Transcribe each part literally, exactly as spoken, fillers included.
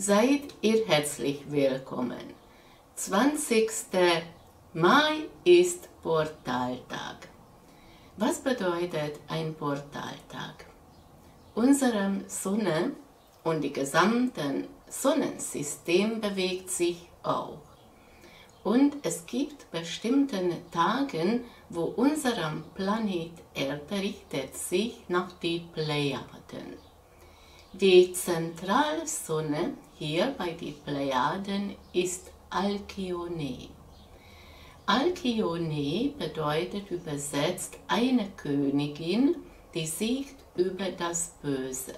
seid ihr herzlich willkommen. zwanzigster Mai ist Portaltag. Was bedeutet ein Portaltag? Unsere Sonne und die gesamte Sonnensystem bewegt sich auch. Und es gibt bestimmte Tage, wo unser Planet Erde richtet sich nach den Plejaden. Die Zentralsonne hier bei den Plejaden ist Alkyone. Alkyone bedeutet übersetzt eine Königin, die siegt über das Böse.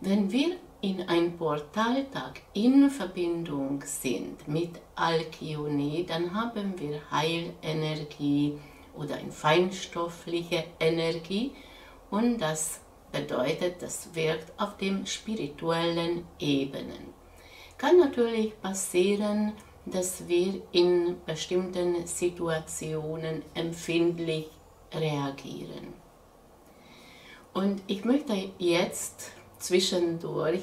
Wenn wir in ein Portaltag in Verbindung sind mit Alkyone, dann haben wir Heilenergie oder eine feinstoffliche Energie, und das bedeutet, das wirkt auf dem spirituellen Ebenen. Kann natürlich passieren, dass wir in bestimmten Situationen empfindlich reagieren. Und ich möchte jetzt zwischendurch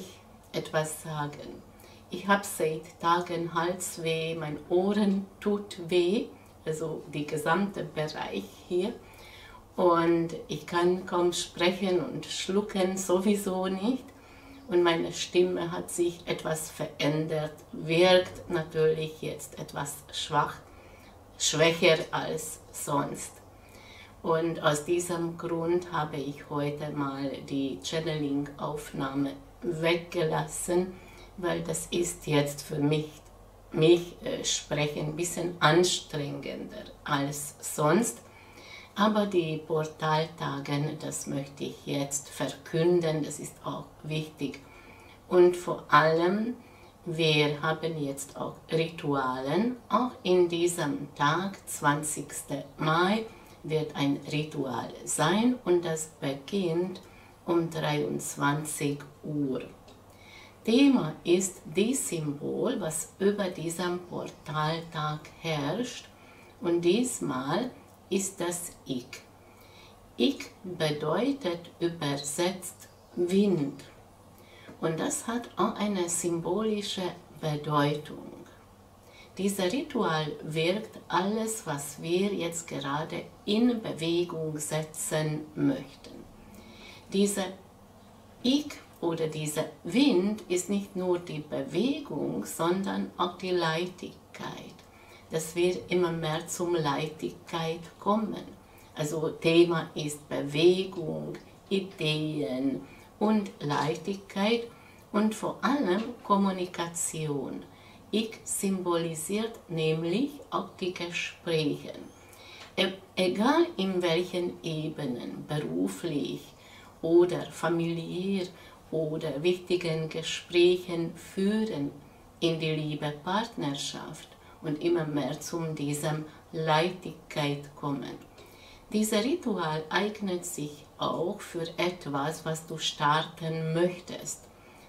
etwas sagen. Ich habe seit Tagen Halsweh, mein Ohren tut weh, also der gesamte Bereich hier. Und ich kann kaum sprechen und schlucken sowieso nicht. Und meine Stimme hat sich etwas verändert, wirkt natürlich jetzt etwas schwach, schwächer als sonst. Und aus diesem Grund habe ich heute mal die Channeling-Aufnahme weggelassen, weil das ist jetzt für mich, mich äh, sprechen ein bisschen anstrengender als sonst. Aber die Portaltage, das möchte ich jetzt verkünden, das ist auch wichtig. Und vor allem, wir haben jetzt auch Ritualen, auch in diesem Tag, zwanzigster Mai, wird ein Ritual sein, und das beginnt um dreiundzwanzig Uhr. Thema ist das Symbol, was über diesem Portaltag herrscht, und diesmal ist das Ich. Ich bedeutet übersetzt Wind, und das hat auch eine symbolische Bedeutung. Dieser Ritual wirkt alles, was wir jetzt gerade in Bewegung setzen möchten. Dieser Ich oder dieser Wind ist nicht nur die Bewegung, sondern auch die Leichtigkeit, dass wir immer mehr zum Leichtigkeit kommen. Also Thema ist Bewegung, Ideen und Leichtigkeit und vor allem Kommunikation. Ich symbolisiert nämlich auch die Gespräche, e egal in welchen Ebenen, beruflich oder familiär oder wichtigen Gesprächen führen in die liebe Partnerschaft und immer mehr zu diesem Leichtigkeit kommen. Dieses Ritual eignet sich auch für etwas, was du starten möchtest,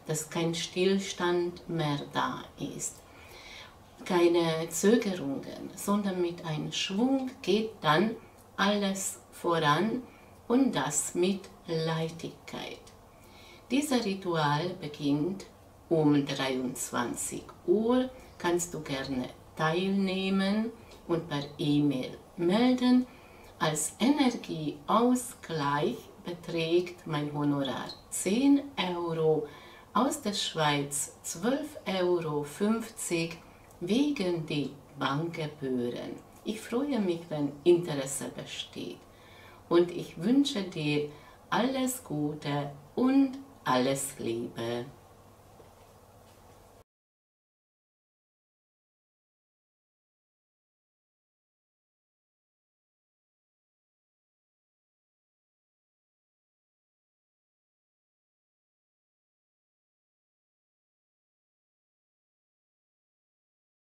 dass kein Stillstand mehr da ist. Keine Zögerungen, sondern mit einem Schwung geht dann alles voran, und das mit Leichtigkeit. Dieser Ritual beginnt um dreiundzwanzig Uhr, kannst du gerne teilnehmen und per E-Mail melden. Als Energieausgleich beträgt mein Honorar zehn Euro, aus der Schweiz zwölf Euro fünfzig. Wegen die Bankgebühren. Ich freue mich, wenn Interesse besteht. Und ich wünsche dir alles Gute und alles Liebe.